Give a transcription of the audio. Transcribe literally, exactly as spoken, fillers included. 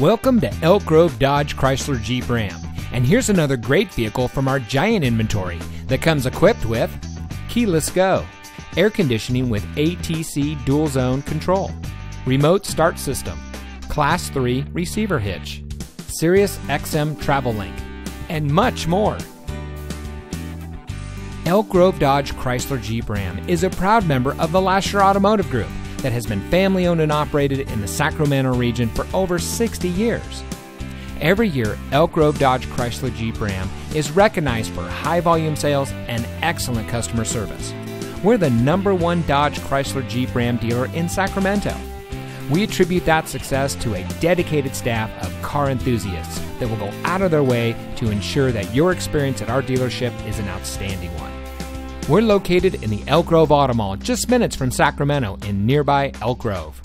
Welcome to Elk Grove Dodge Chrysler Jeep Ram, and here's another great vehicle from our giant inventory that comes equipped with Keyless Go, air conditioning with A T C Dual Zone Control, remote start system, Class three Receiver Hitch, Sirius X M Travel Link, and much more. Elk Grove Dodge Chrysler Jeep Ram is a proud member of the Lasher Automotive Group that has been family owned and operated in the Sacramento region for over sixty years. Every year, Elk Grove Dodge Chrysler Jeep Ram is recognized for high volume sales and excellent customer service. We're the number one Dodge Chrysler Jeep Ram dealer in Sacramento. We attribute that success to a dedicated staff of car enthusiasts that will go out of their way to ensure that your experience at our dealership is an outstanding one. We're located in the Elk Grove Auto Mall, just minutes from Sacramento in nearby Elk Grove.